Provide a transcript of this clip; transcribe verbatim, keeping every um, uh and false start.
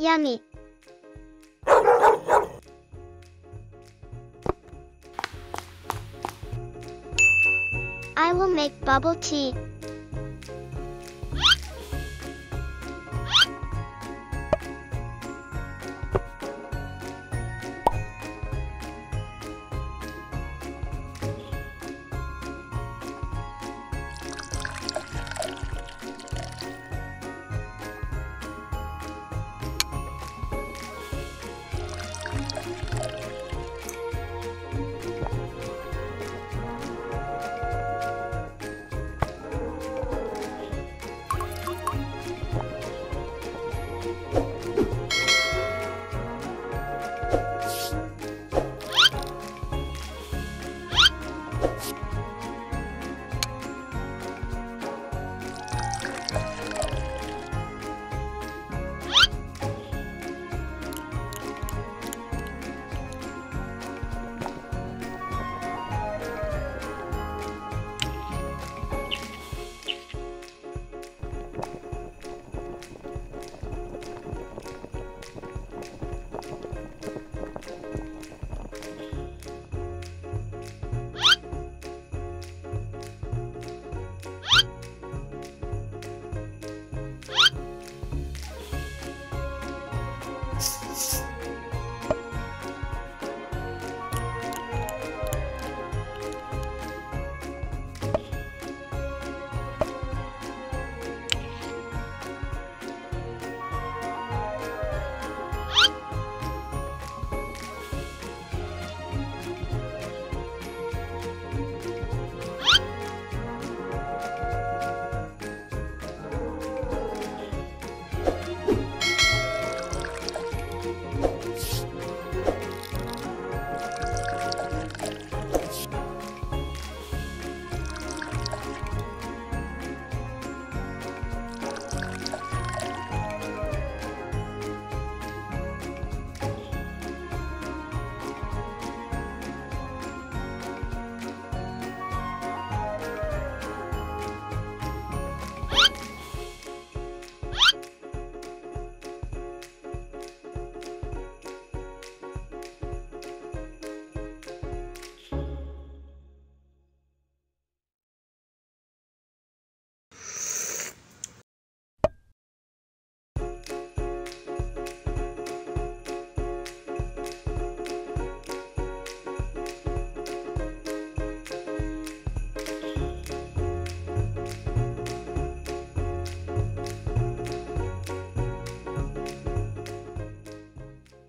Yummy. I will make bubble tea.